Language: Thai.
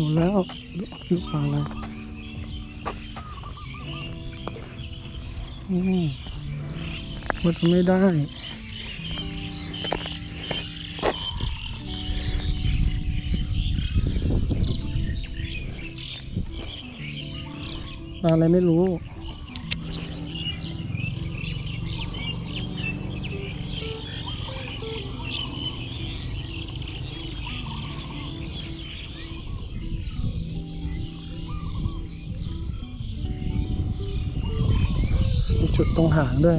ดูแล้วดูปลาอะไรมันจะไม่ได้ปลาอะไรไม่รู้จุดตรงหางด้วย